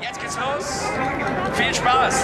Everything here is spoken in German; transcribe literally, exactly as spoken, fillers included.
Jetzt geht's los. Viel Spaß.